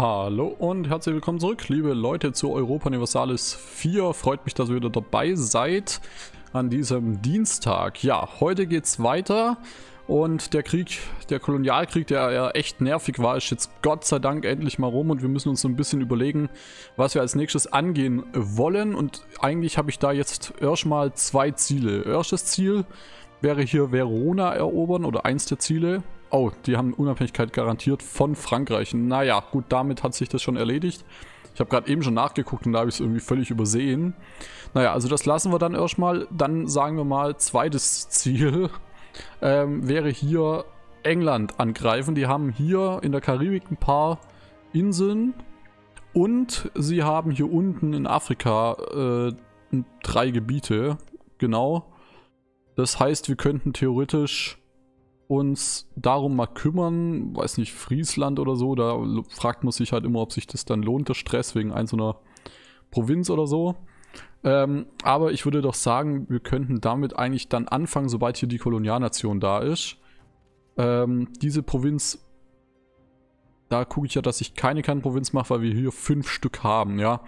Hallo und herzlich willkommen zurück, liebe Leute, zu Europa Universalis 4. Freut mich, dass ihr wieder dabei seid an diesem Dienstag. Ja, heute geht's weiter und der Krieg, der Kolonialkrieg, der ja echt nervig war, ist jetzt Gott sei Dank endlich mal rum und wir müssen uns so ein bisschen überlegen, was wir als nächstes angehen wollen. Und eigentlich habe ich da jetzt erstmal zwei Ziele. Erstes Ziel wäre hier Verona erobern oder eins der Ziele. Oh, die haben Unabhängigkeit garantiert von Frankreich. Naja, gut, damit hat sich das schon erledigt. Ich habe gerade eben schon nachgeguckt und da habe ich es irgendwie völlig übersehen. Naja, also das lassen wir dann erstmal. Dann sagen wir mal, zweites Ziel wäre hier England angreifen. Die haben hier in der Karibik ein paar Inseln und sie haben hier unten in Afrika 3 Gebiete. Genau. Das heißt, wir könnten theoretisch uns darum mal kümmern, weiß nicht, Friesland oder so, da fragt man sich halt immer, ob sich das dann lohnt, der Stress wegen einzelner Provinz oder so. Aber ich würde doch sagen, wir könnten damit eigentlich dann anfangen, sobald hier die Kolonialnation da ist. Diese Provinz, da gucke ich ja, dass ich keine Kernprovinz mache, weil wir hier 5 Stück haben, ja.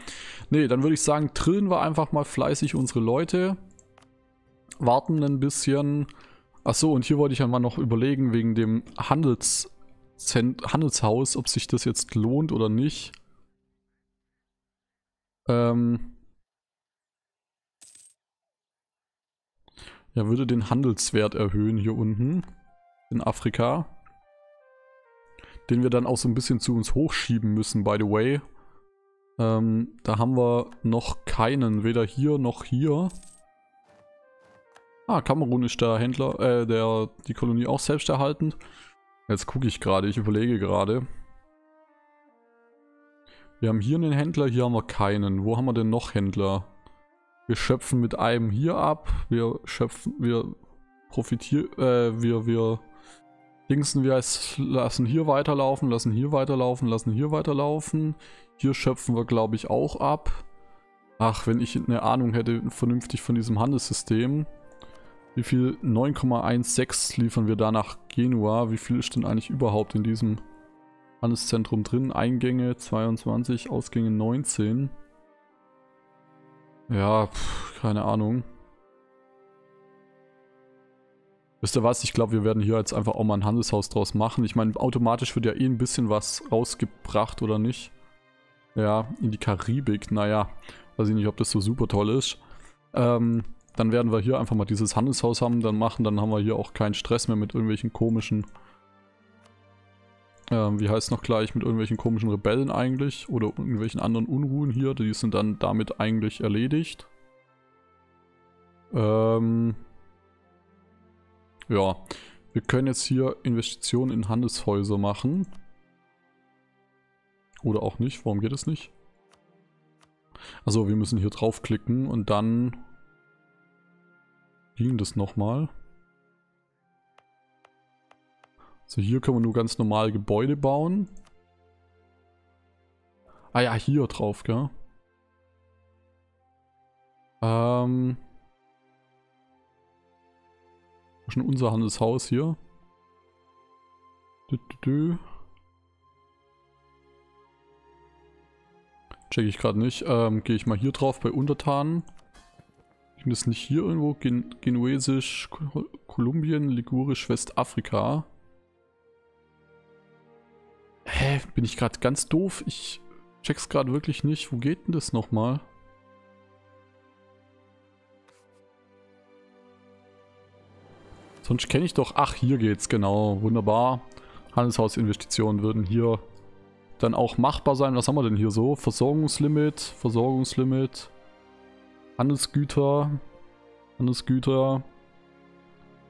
Nee, dann würde ich sagen, drillen wir einfach mal fleißig unsere Leute, warten ein bisschen. Achso, und hier wollte ich ja mal noch überlegen, wegen dem Handelshaus, ob sich das jetzt lohnt oder nicht. Ja, würde den Handelswert erhöhen hier unten in Afrika. Den wir dann auch so ein bisschen zu uns hochschieben müssen, by the way. Da haben wir noch keinen, weder hier noch hier. Ah, Kamerun ist der Händler, die Kolonie auch selbst erhaltend. Jetzt gucke ich gerade, ich überlege gerade. Wir haben hier einen Händler, hier haben wir keinen. Wo haben wir denn noch Händler? Wir schöpfen mit einem hier ab. Lassen hier weiterlaufen, lassen hier weiterlaufen, lassen hier weiterlaufen. Hier schöpfen wir, glaube ich, auch ab. Ach, wenn ich eine Ahnung hätte, vernünftig von diesem Handelssystem. Wie viel? 9,16 liefern wir da nach Genua. Wie viel ist denn eigentlich überhaupt in diesem Handelszentrum drin? Eingänge 22, Ausgänge 19. Ja, keine Ahnung. Wisst ihr was? Ich glaube, wir werden hier jetzt einfach auch mal ein Handelshaus draus machen. Ich meine, automatisch wird ja eh ein bisschen was rausgebracht, oder nicht? Ja, in die Karibik. Naja, weiß ich nicht, ob das so super toll ist. Dann werden wir hier einfach mal dieses Handelshaus dann haben wir hier auch keinen Stress mehr mit irgendwelchen komischen, wie heißt es noch gleich, mit irgendwelchen komischen Rebellen eigentlich oder irgendwelchen anderen Unruhen hier, die sind dann damit eigentlich erledigt. Ja, wir können jetzt hier Investitionen in Handelshäuser machen. Oder auch nicht, warum geht es nicht? Also wir müssen hier draufklicken und dann ging das nochmal. So, hier können wir nur ganz normal Gebäude bauen. Ah ja, hier drauf, gell? Schon unser Handelshaus hier. Check ich gerade nicht. Gehe ich mal hier drauf bei Untertanen. Das nicht hier irgendwo? Genuesisch, Kolumbien, Ligurisch, Westafrika. Hä? Bin ich gerade ganz doof? Ich check's gerade wirklich nicht. Wo geht denn das nochmal? Sonst kenne ich doch... Ach, hier geht's, genau. Wunderbar. Handelshausinvestitionen würden hier dann auch machbar sein. Was haben wir denn hier so? Versorgungslimit, Versorgungslimit... Handelsgüter,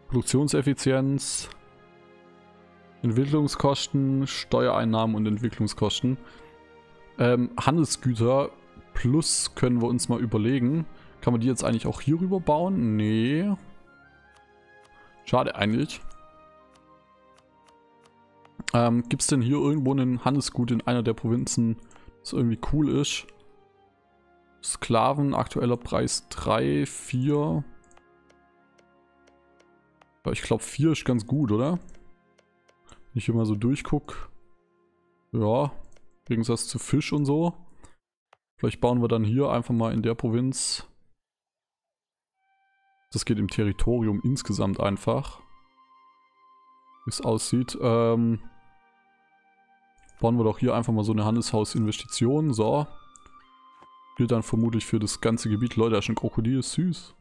Produktionseffizienz, Entwicklungskosten, Steuereinnahmen und Entwicklungskosten. Handelsgüter plus können wir uns mal überlegen. Kann man die jetzt eigentlich auch hier rüber bauen? Nee. Schade eigentlich. Gibt es denn hier irgendwo ein Handelsgut in einer der Provinzen, das irgendwie cool ist? Sklaven, aktueller Preis 3, 4. Ja, ich glaube 4 ist ganz gut, oder? Wenn ich hier mal so durchgucke. Ja, Im Gegensatz zu Fisch und so. Vielleicht bauen wir dann hier einfach mal in der Provinz. Das geht im Territorium insgesamt einfach. Wie es aussieht. Bauen wir doch hier einfach mal so eine Handelshausinvestition. So. Gilt dann vermutlich für das ganze Gebiet. Leute, da ist ein Krokodil, ist süß.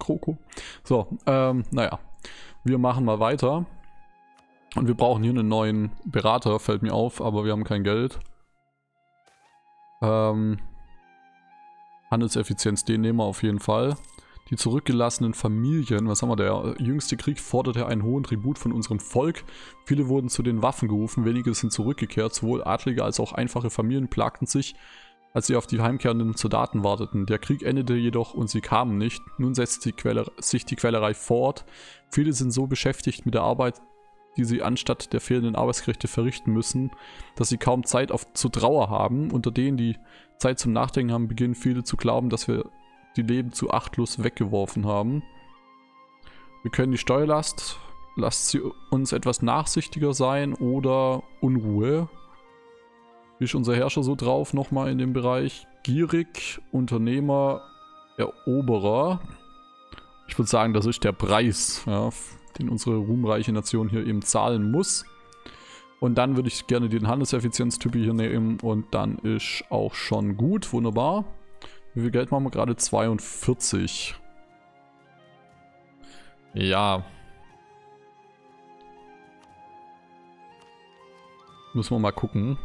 Kroko. So, naja. Wir machen mal weiter. Und wir brauchen hier einen neuen Berater, fällt mir auf, aber wir haben kein Geld. Handelseffizienz, den nehmen wir auf jeden Fall. Die zurückgelassenen Familien, was haben wir da? Der jüngste Krieg forderte einen hohen Tribut von unserem Volk. Viele wurden zu den Waffen gerufen, wenige sind zurückgekehrt. Sowohl Adlige als auch einfache Familien plagten sich, als sie auf die heimkehrenden Soldaten warteten. Der Krieg endete jedoch und sie kamen nicht. Nun setzt sich die Quälerei fort. Viele sind so beschäftigt mit der Arbeit, die sie anstatt der fehlenden Arbeitskräfte verrichten müssen, dass sie kaum Zeit zur Trauer haben. Unter denen, die Zeit zum Nachdenken haben, beginnen viele zu glauben, dass wir die Leben zu achtlos weggeworfen haben. Wir können die Steuerlast, lasst sie uns etwas nachsichtiger sein, oder Unruhe. Wie ist unser Herrscher so drauf, nochmal in dem Bereich? Gierig, Unternehmer, Eroberer. Ich würde sagen, das ist der Preis, ja, den unsere ruhmreiche Nation hier eben zahlen muss. Und dann würde ich gerne den Handelseffizienztyp hier nehmen und dann ist auch schon gut, wunderbar. Wie viel Geld machen wir gerade? 42. Ja. Müssen wir mal gucken.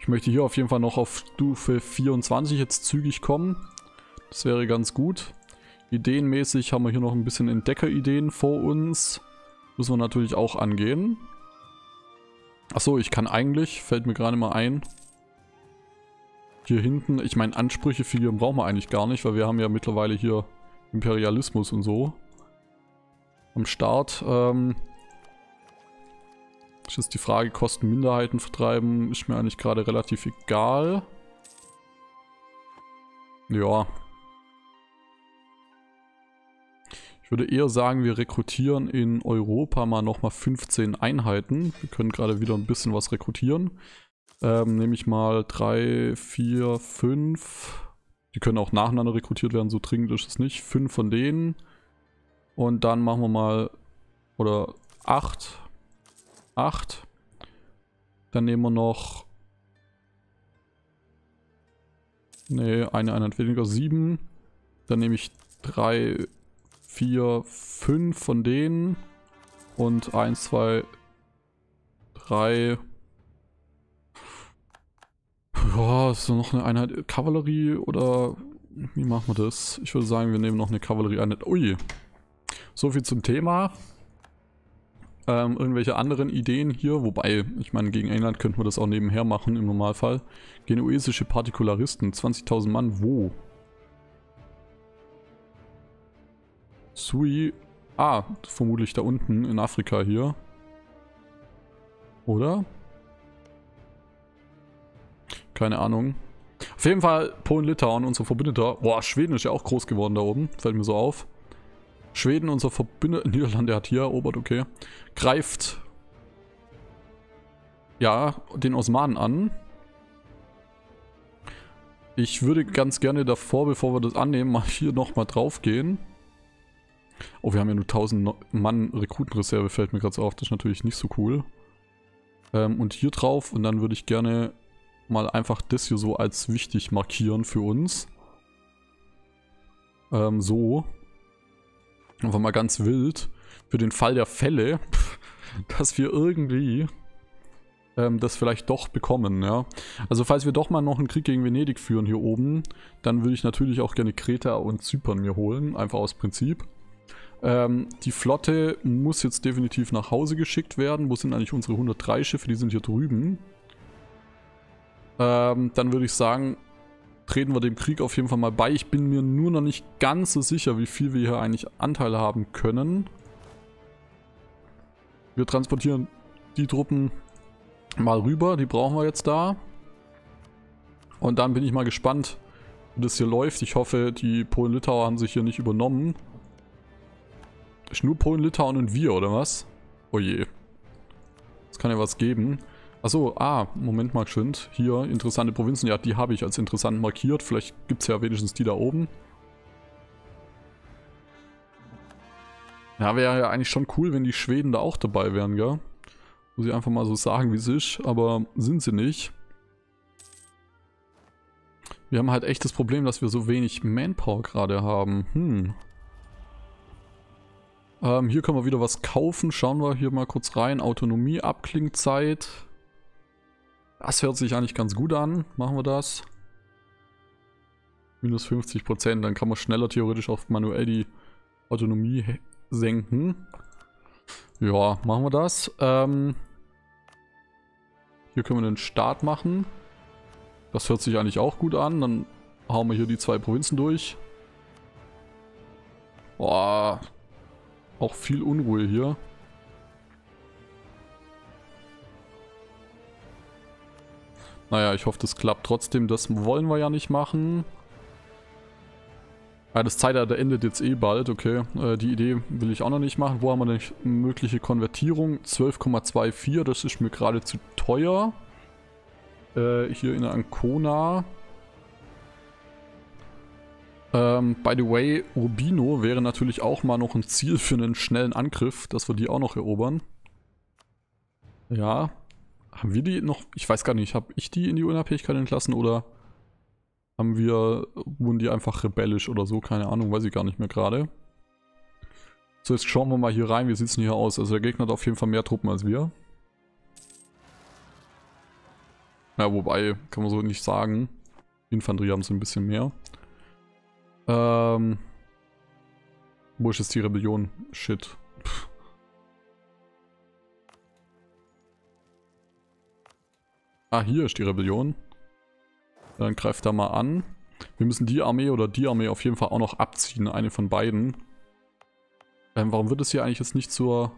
Ich möchte hier auf jeden Fall noch auf Stufe 24 jetzt zügig kommen. Das wäre ganz gut. Ideenmäßig haben wir hier noch ein bisschen Entdeckerideen vor uns. Müssen wir natürlich auch angehen. Achso, ich kann eigentlich, fällt mir gerade mal ein. Hier hinten, ich meine, Ansprüche für hier brauchen wir eigentlich gar nicht, weil wir haben ja mittlerweile hier Imperialismus und so am Start. Ist jetzt die Frage, Kosten Minderheiten vertreiben, ist mir eigentlich gerade relativ egal. Ja. Ich würde eher sagen, wir rekrutieren in Europa mal nochmal 15 Einheiten. Wir können gerade wieder ein bisschen was rekrutieren. Nehme ich mal 3, 4, 5. Die können auch nacheinander rekrutiert werden, so dringend ist es nicht. 5 von denen. Und dann machen wir mal, oder 8. 8. Dann nehmen wir noch, ne, eine Einheit weniger, 7. Dann nehme ich 3... 4, 5 von denen und 1, 2, 3. Ja, ist noch eine Einheit Kavallerie oder wie machen wir das? Ich würde sagen, wir nehmen noch eine Kavallerieeinheit. Ui, so viel zum Thema. Irgendwelche anderen Ideen hier, wobei, ich meine, gegen England könnten wir das auch nebenher machen im Normalfall. Genuesische Partikularisten, 20.000 Mann, wo? Sui. Ah, vermutlich da unten in Afrika hier. Oder? Keine Ahnung. Auf jeden Fall Polen-Litauen, unser Verbündeter. Boah, Schweden ist ja auch groß geworden da oben. Fällt mir so auf. Schweden, unser Verbündeter. Niederlande hat hier erobert, okay. Greift. Ja, den Osmanen an. Ich würde ganz gerne davor, bevor wir das annehmen, mal hier nochmal drauf gehen. Oh, wir haben ja nur 1000 Mann Rekrutenreserve, fällt mir gerade so auf. Das ist natürlich nicht so cool. Und hier drauf. Und dann würde ich gerne mal einfach das hier so als wichtig markieren für uns. So. Einfach mal ganz wild. Für den Fall der Fälle, dass wir irgendwie das vielleicht doch bekommen, ja. Also falls wir doch mal noch einen Krieg gegen Venedig führen hier oben, dann würde ich natürlich auch gerne Kreta und Zypern mir holen. Einfach aus Prinzip. Die Flotte muss jetzt definitiv nach Hause geschickt werden. Wo sind eigentlich unsere 103 Schiffe? Die sind hier drüben. Dann würde ich sagen, treten wir dem Krieg auf jeden Fall mal bei. Ich bin mir nur noch nicht ganz so sicher, wie viel wir hier eigentlich Anteile haben können. Wir transportieren die Truppen mal rüber. Die brauchen wir jetzt da. Und dann bin ich mal gespannt, wie das hier läuft. Ich hoffe, die Polen-Litauer haben sich hier nicht übernommen. Ist nur Polen, Litauen und wir, oder was? Oh je. jetzt kann ja was geben. Achso, Moment mal, stimmt. Hier, interessante Provinzen. Ja, die habe ich als interessant markiert. Vielleicht gibt es ja wenigstens die da oben. Ja, wäre ja eigentlich schon cool, wenn die Schweden da auch dabei wären, gell? Muss ich einfach mal so sagen, wie es ist. Aber sind sie nicht. Wir haben halt echt das Problem, dass wir so wenig Manpower gerade haben. Hier können wir wieder was kaufen. Schauen wir hier mal kurz rein. Autonomie, Abklingzeit. Das hört sich eigentlich ganz gut an. Machen wir das. Minus 50%. Dann kann man schneller theoretisch auf manuell die Autonomie senken. Ja, machen wir das. Hier können wir den Start machen. Das hört sich eigentlich auch gut an. Dann hauen wir hier die zwei Provinzen durch. Boah. Auch viel Unruhe hier. Naja, ich hoffe, das klappt trotzdem. Das wollen wir ja nicht machen. Ja, das Zeitalter endet jetzt eh bald. Okay, die Idee will ich auch noch nicht machen. Wo haben wir denn eine mögliche Konvertierung? 12,24. Das ist mir gerade zu teuer. Hier in der Ancona. By the way, Urbino wäre natürlich auch mal noch ein Ziel für einen schnellen Angriff, dass wir die auch noch erobern. Ja. Haben wir die noch? Ich weiß gar nicht. Habe ich die in die Unabhängigkeit entlassen oder haben wir, wurden die einfach rebellisch oder so? Keine Ahnung, weiß ich gar nicht mehr gerade. So, jetzt schauen wir mal hier rein. Wie sieht es denn hier aus? Also der Gegner hat auf jeden Fall mehr Truppen als wir. Ja, wobei, kann man so nicht sagen. Infanterie haben so ein bisschen mehr. Wo ist jetzt die Rebellion? Shit. Pff. Ah, hier ist die Rebellion. Dann greift da mal an. Wir müssen die Armee oder die Armee auf jeden Fall auch noch abziehen. Eine von beiden. Warum wird es hier eigentlich jetzt nicht zur...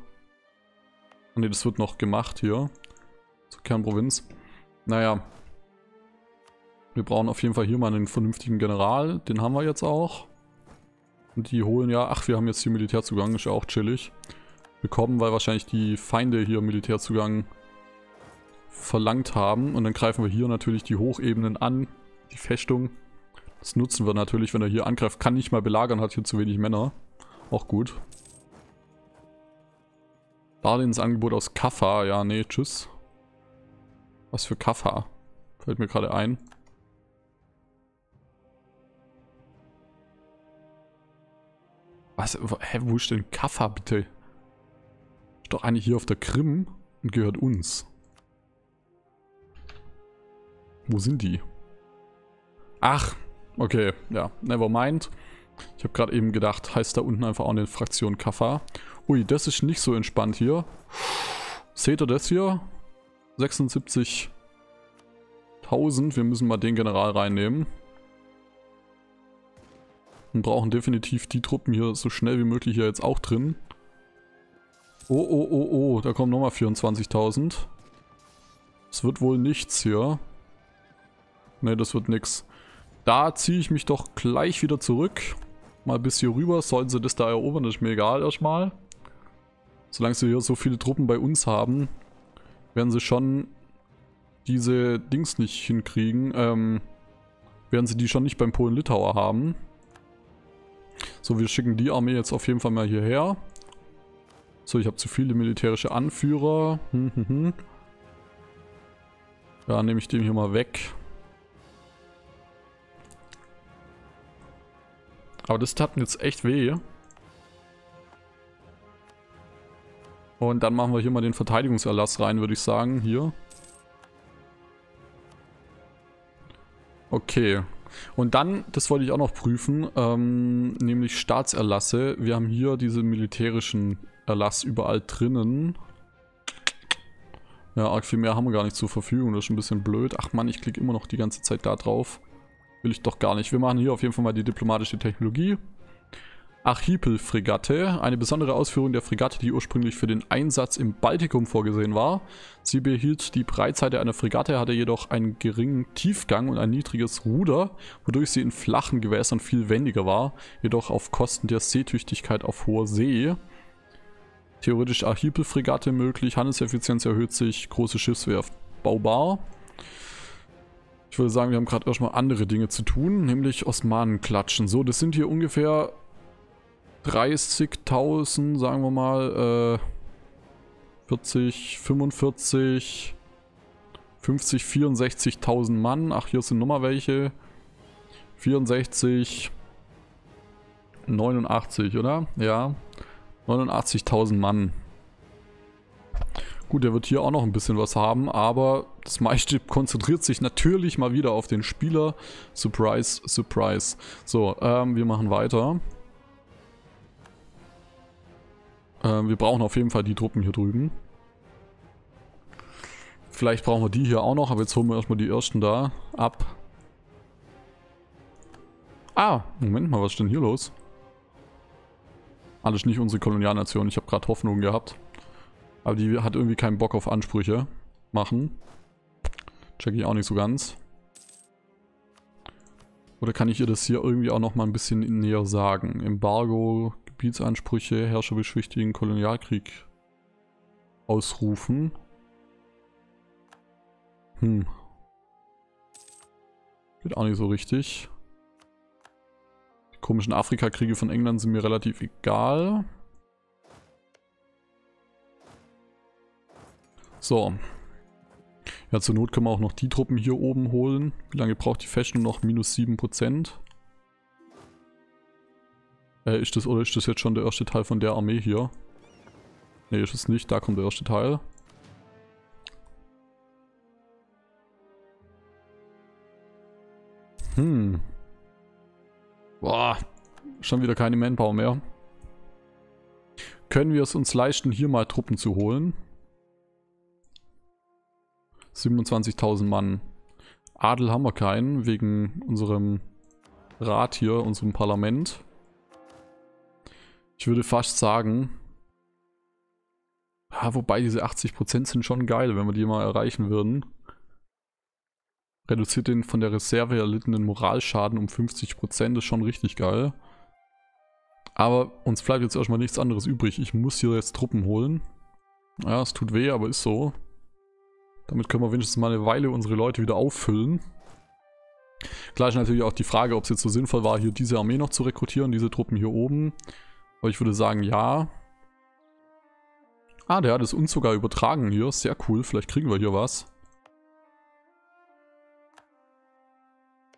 Ne, das wird noch gemacht hier. Zur Kernprovinz. Naja. Wir brauchen auf jeden Fall hier mal einen vernünftigen General. Den haben wir jetzt auch. Und die holen ja... Ach, wir haben jetzt hier Militärzugang. Ist ja auch chillig. Bekommen, weil wahrscheinlich die Feinde hier Militärzugang verlangt haben. Und dann greifen wir hier natürlich die Hochebenen an. Die Festung. Das nutzen wir natürlich, wenn er hier angreift. Kann nicht mal belagern, hat hier zu wenig Männer. Auch gut. Darlehensangebot aus Kaffa. Ja, nee, tschüss. Was für Kaffa? Fällt mir gerade ein. Was? Hä, wo ist denn Kaffa bitte? Ist doch eigentlich hier auf der Krim und gehört uns. Wo sind die? Ach, okay, ja, never mind. Ich habe gerade eben gedacht, heißt da unten einfach auch eine Fraktion Kaffa. Ui, das ist nicht so entspannt hier. Seht ihr das hier? 76.000, wir müssen mal den General reinnehmen. Und brauchen definitiv die Truppen hier so schnell wie möglich hier jetzt auch drin. Oh, da kommen nochmal 24.000. Es wird wohl nichts hier. Ne, das wird nix. Da ziehe ich mich doch gleich wieder zurück. Mal bis hier rüber. Sollen sie das da erobern, das ist mir egal erstmal. Solange sie hier so viele Truppen bei uns haben, werden sie schon diese Dings nicht hinkriegen. Werden sie die schon nicht beim Polen-Litauer haben. So, wir schicken die Armee jetzt auf jeden Fall mal hierher. So, ich habe zu viele militärische Anführer. Da nehme ich den hier mal weg. Aber das tat mir jetzt echt weh. Und dann machen wir hier mal den Verteidigungserlass rein, würde ich sagen. Hier. Okay. Und dann, das wollte ich auch noch prüfen, nämlich Staatserlasse. Wir haben hier diese militärischen Erlass überall drinnen. Ja, arg viel mehr haben wir gar nicht zur Verfügung. Das ist ein bisschen blöd. Ach Mann, ich klicke immer noch die ganze Zeit da drauf. Will ich doch gar nicht. Wir machen hier auf jeden Fall mal die diplomatische Technologie. Archipel-Fregatte. Eine besondere Ausführung der Fregatte, die ursprünglich für den Einsatz im Baltikum vorgesehen war. Sie behielt die Breitseite einer Fregatte, hatte jedoch einen geringen Tiefgang und ein niedriges Ruder, wodurch sie in flachen Gewässern viel wendiger war, jedoch auf Kosten der Seetüchtigkeit auf hoher See. Theoretisch Archipel-Fregatte möglich. Handelseffizienz erhöht sich. Große Schiffswerft. Baubar. Ich würde sagen, wir haben gerade erstmal andere Dinge zu tun. Nämlich Osmanen klatschen. So, das sind hier ungefähr 30.000, sagen wir mal. 40, 45, 50, 64.000 Mann. Ach, hier sind nochmal welche. 64, 89, oder? Ja. 89.000 Mann. Gut, der wird hier auch noch ein bisschen was haben, aber das meiste konzentriert sich natürlich mal wieder auf den Spieler. Surprise, surprise. So, wir machen weiter. Wir brauchen auf jeden Fall die Truppen hier drüben. Vielleicht brauchen wir die hier auch noch, aber jetzt holen wir erstmal die ersten da ab. Ah, Moment mal, was ist denn hier los? Alles nicht unsere Kolonialnation. Ich habe gerade Hoffnung gehabt. Aber die hat irgendwie keinen Bock auf Ansprüche machen. Check ich auch nicht so ganz. Oder kann ich ihr das hier irgendwie auch nochmal ein bisschen näher sagen? Embargo, Gebietsansprüche, Herrscher beschwichtigen, Kolonialkrieg ausrufen. Hm. Geht auch nicht so richtig. Komischen Afrika-Kriege von England sind mir relativ egal. So. Ja, zur Not können wir auch noch die Truppen hier oben holen. Wie lange braucht die Festung noch? Minus 7%. Ist das jetzt schon der erste Teil von der Armee hier? Ne, ist es nicht. Da kommt der erste Teil. Hm. Boah, schon wieder keine Manpower mehr. Können wir es uns leisten, hier mal Truppen zu holen? 27.000 Mann. Adel haben wir keinen, wegen unserem Rat hier, unserem Parlament. Ich würde fast sagen, ja, wobei diese 80% sind schon geil, wenn wir die mal erreichen würden. Reduziert den von der Reserve erlittenen Moralschaden um 50%, ist schon richtig geil. Aber uns bleibt jetzt erstmal nichts anderes übrig. Ich muss hier jetzt Truppen holen. Ja, es tut weh, aber ist so. Damit können wir wenigstens mal eine Weile unsere Leute wieder auffüllen. Gleich natürlich auch die Frage, ob es jetzt so sinnvoll war, hier diese Armee noch zu rekrutieren, diese Truppen hier oben. Aber ich würde sagen, ja. Ah, der hat es uns sogar übertragen hier. Sehr cool, vielleicht kriegen wir hier was.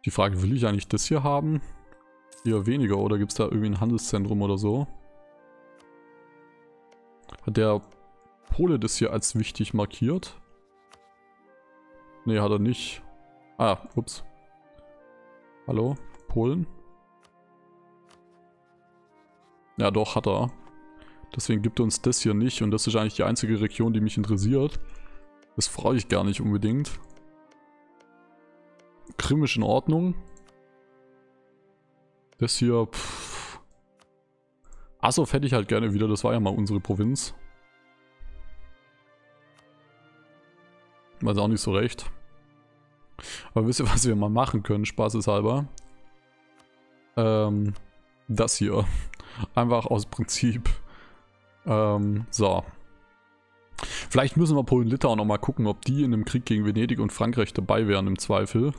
Die Frage, will ich eigentlich das hier haben? Eher weniger, oder gibt es da irgendwie ein Handelszentrum oder so? Hat der Pole das hier als wichtig markiert? Ne, hat er nicht. Ah, ups. Hallo, Polen? Ja, doch, hat er. Deswegen gibt er uns das hier nicht und das ist eigentlich die einzige Region, die mich interessiert. Das freue ich gar nicht unbedingt. Krim ist in Ordnung. Das hier... Asow hätte ich halt gerne wieder, das war ja mal unsere Provinz. Weiß auch nicht so recht. Aber wisst ihr, was wir mal machen können, spaßeshalber? Das hier. Einfach aus Prinzip. So. Vielleicht müssen wir Polen-Litauen nochmal gucken, ob die in einem Krieg gegen Venedig und Frankreich dabei wären im Zweifel.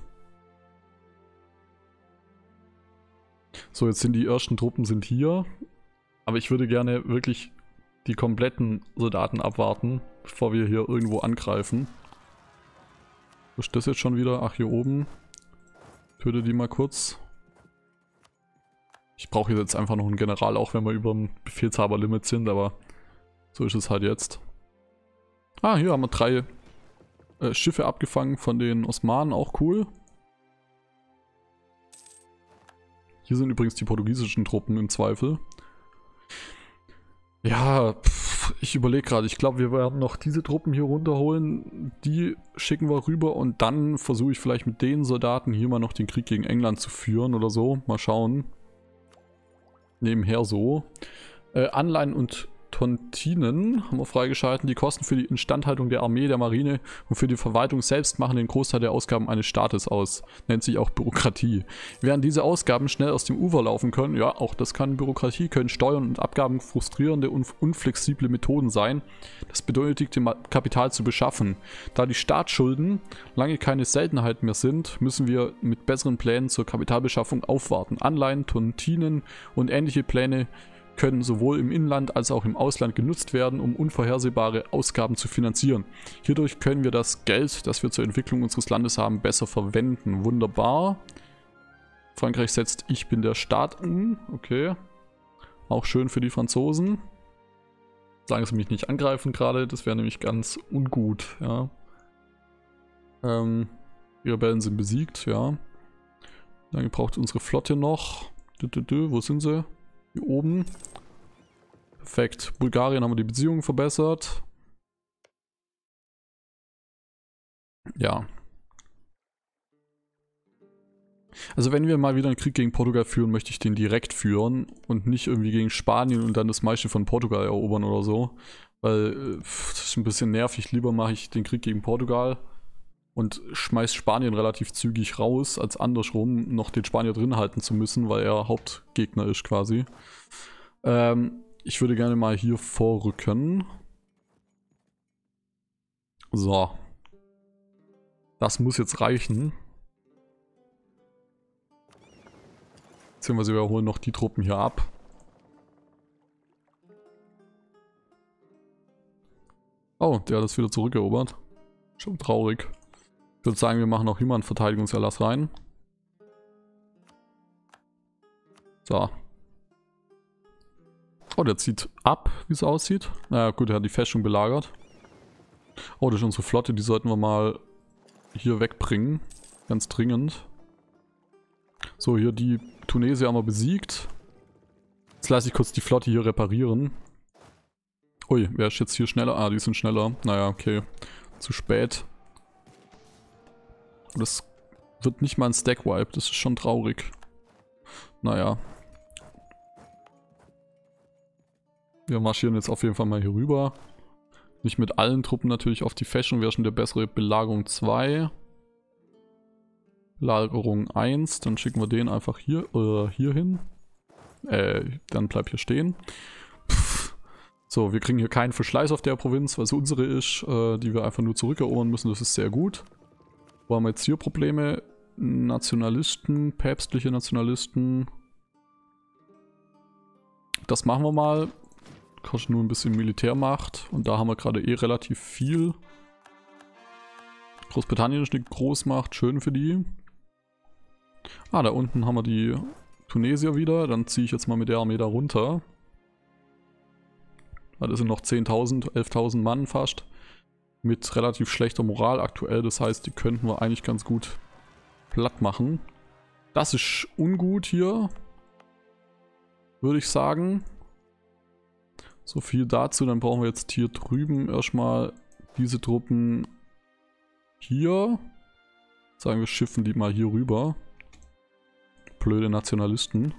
So, jetzt sind die ersten Truppen sind hier, aber ich würde gerne wirklich die kompletten Soldaten abwarten, bevor wir hier irgendwo angreifen. Wo ist das jetzt schon wieder? Ach, hier oben. Töte die mal kurz. Ich brauche jetzt einfach noch einen General, auch wenn wir über dem Befehlshaberlimit sind, aber so ist es halt jetzt. Ah, hier haben wir 3 Schiffe abgefangen von den Osmanen, auch cool. Hier sind übrigens die portugiesischen Truppen im Zweifel. Ja, ich überlege gerade. Ich glaube, wir werden noch diese Truppen hier runterholen. Die schicken wir rüber und dann versuche ich vielleicht mit den Soldaten hier mal noch den Krieg gegen England zu führen oder so. Mal schauen. Nebenher so. Anleihen und Tontinen haben wir freigeschalten. Die Kosten für die Instandhaltung der Armee, der Marine und für die Verwaltung selbst machen den Großteil der Ausgaben eines Staates aus. Nennt sich auch Bürokratie. Während diese Ausgaben schnell aus dem Ufer laufen können, ja, auch das kann Bürokratie, können Steuern und Abgaben frustrierende und unflexible Methoden sein, das benötigte Kapital zu beschaffen. Da die Staatsschulden lange keine Seltenheit mehr sind, müssen wir mit besseren Plänen zur Kapitalbeschaffung aufwarten. Anleihen, Tontinen und ähnliche Pläne können sowohl im Inland als auch im Ausland genutzt werden, um unvorhersehbare Ausgaben zu finanzieren. Hierdurch können wir das Geld, das wir zur Entwicklung unseres Landes haben, besser verwenden. Wunderbar. Frankreich setzt Ich bin der Staat um. Okay. Auch schön für die Franzosen. Sagen sie mich nicht angreifen gerade, das wäre nämlich ganz ungut. Ja. Die Rebellen sind besiegt, ja. Dann braucht unsere Flotte noch. Wo sind sie? Hier oben. Perfekt. Bulgarien haben wir die Beziehungen verbessert. Ja. Also wenn wir mal wieder einen Krieg gegen Portugal führen, möchte ich den direkt führen und nicht irgendwie gegen Spanien und dann das meiste von Portugal erobern oder so. Weil das ist ein bisschen nervig. Lieber mache ich den Krieg gegen Portugal und schmeißt Spanien relativ zügig raus, als andersrum noch den Spanier drin halten zu müssen, weil er Hauptgegner ist quasi. Ich würde gerne mal hier vorrücken. So. Das muss jetzt reichen. Beziehungsweise wir holen noch die Truppen hier ab. Oh, der hat das wieder zurückerobert. Schon traurig. Ich würde sagen, wir machen auch immer einen Verteidigungserlass rein. So. Oh, der zieht ab, wie es aussieht. Naja, gut, er hat die Festung belagert. Oh, das ist unsere Flotte, die sollten wir mal hier wegbringen. Ganz dringend. So, hier die Tunesier haben wir besiegt. Jetzt lasse ich kurz die Flotte hier reparieren. Ui, wer ist jetzt hier schneller? Ah, die sind schneller. Naja, okay. Zu spät. Das wird nicht mal ein Stack-Wipe, das ist schon traurig. Naja. Wir marschieren jetzt auf jeden Fall mal hier rüber. Nicht mit allen Truppen natürlich auf die Festung, wäre schon der bessere Belagerung 2. Belagerung 1, dann schicken wir den einfach hier, hier hin. Dann bleib hier stehen. Pff. So, wir kriegen hier keinen Verschleiß auf der Provinz, was unsere ist, die wir einfach nur zurückerobern müssen, das ist sehr gut. Wo haben wir jetzt hier Probleme? Nationalisten, päpstliche Nationalisten. Das machen wir mal. Kostet nur ein bisschen Militärmacht. Und da haben wir gerade eh relativ viel. Großbritannien ist eine Großmacht, schön für die. Ah, da unten haben wir die Tunesier wieder. Dann ziehe ich jetzt mal mit der Armee da runter. Das sind noch 10.000, 11.000 Mann fast. Mit relativ schlechter Moral aktuell, das heißt, die könnten wir eigentlich ganz gut platt machen. Das ist ungut hier, würde ich sagen. So viel dazu, dann brauchen wir jetzt hier drüben erstmal diese Truppen hier. Sagen wir, schiffen die mal hier rüber. Blöde Nationalisten.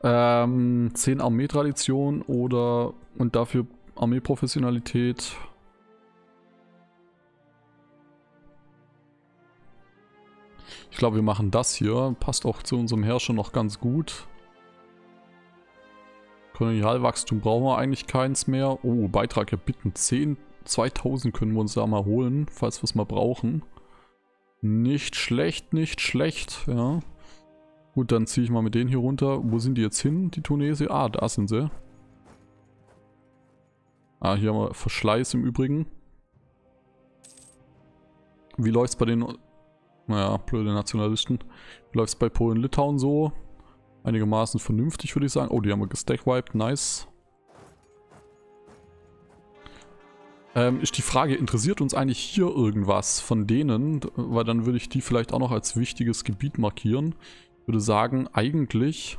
10 Armeetradition oder und dafür Armeeprofessionalität. Ich glaube, wir machen das hier. Passt auch zu unserem Herrscher noch ganz gut. Kolonialwachstum brauchen wir eigentlich keins mehr. Oh, Beitrag erbitten. 2000 können wir uns da mal holen, falls wir es mal brauchen. Nicht schlecht, nicht schlecht. Ja. Gut, dann ziehe ich mal mit denen hier runter. Wo sind die jetzt hin, die Tunesier? Ah, da sind sie. Ah, hier haben wir Verschleiß im Übrigen. Wie läuft's bei den... Naja, blöde Nationalisten. Wie läuft's bei Polen-Litauen so? Einigermaßen vernünftig, würde ich sagen. Oh, die haben wir gestackwiped. Nice. Ist die Frage, interessiert uns eigentlich hier irgendwas von denen? Weil dann würde ich die vielleicht auch noch als wichtiges Gebiet markieren. Ich würde sagen, eigentlich...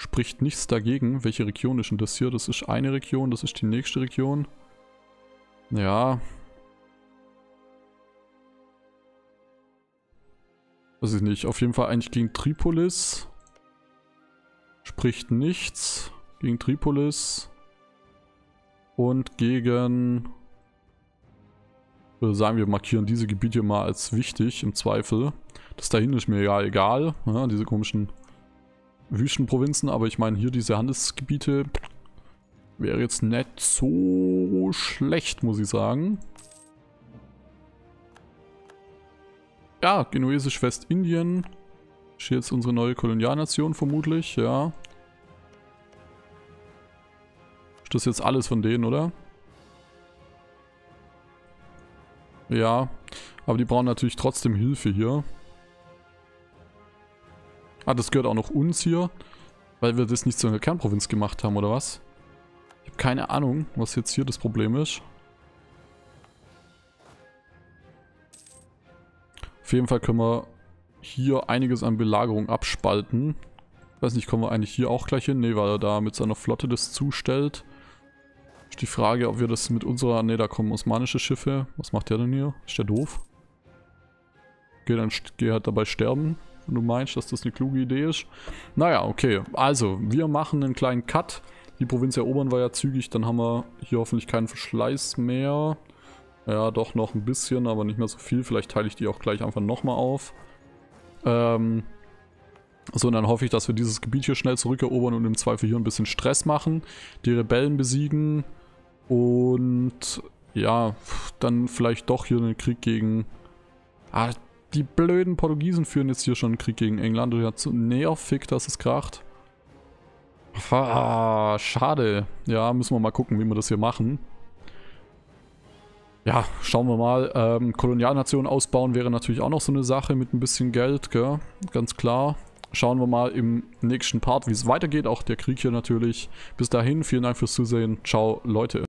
Spricht nichts dagegen. Welche Region ist denn das hier? Das ist eine Region, das ist die nächste Region. Ja. Weiß ich nicht. Auf jeden Fall eigentlich gegen Tripolis. Spricht nichts. gegen Tripolis und gegen, sagen wir, markieren diese Gebiete mal als wichtig im Zweifel. Das dahin ist mir ja egal, ja, diese komischen Wüstenprovinzen, aber ich meine hier diese Handelsgebiete wäre jetzt nicht so schlecht, muss ich sagen. Ja, Genuesisch Westindien ist jetzt unsere neue Kolonialnation vermutlich, ja. Ist das jetzt alles von denen, oder? Ja, aber die brauchen natürlich trotzdem Hilfe hier. Ah, das gehört auch noch uns hier, weil wir das nicht zu einer Kernprovinz gemacht haben, oder was? Ich habe keine Ahnung, was jetzt hier das Problem ist. Auf jeden Fall können wir hier einiges an Belagerung abspalten. Ich weiß nicht, kommen wir eigentlich hier auch gleich hin? Ne, weil er da mit seiner Flotte das zustellt. Ist die Frage, ob wir das mit unserer... Ne, da kommen osmanische Schiffe. Was macht der denn hier? Ist der doof? Okay, dann geh halt dabei sterben, wenn du meinst, dass das eine kluge Idee ist. Naja, okay. Also, wir machen einen kleinen Cut. Die Provinz erobern wir ja zügig. Dann haben wir hier hoffentlich keinen Verschleiß mehr. Ja, doch noch ein bisschen, aber nicht mehr so viel. Vielleicht teile ich die auch gleich einfach nochmal auf. So, und dann hoffe ich, dass wir dieses Gebiet hier schnell zurückerobern und im Zweifel hier ein bisschen Stress machen. Die Rebellen besiegen. Und ja, dann vielleicht doch hier einen Krieg gegen... Ah, die blöden Portugiesen führen jetzt hier schon einen Krieg gegen England. Und hat so nervig, dass es kracht. Ah, schade. Ja, müssen wir mal gucken, wie wir das hier machen. Ja, schauen wir mal. Kolonialnationen ausbauen wäre natürlich auch noch so eine Sache mit ein bisschen Geld, gell? Ganz klar. Schauen wir mal im nächsten Part, wie es weitergeht. Auch der Krieg hier natürlich. Bis dahin, vielen Dank fürs Zusehen. Ciao, Leute.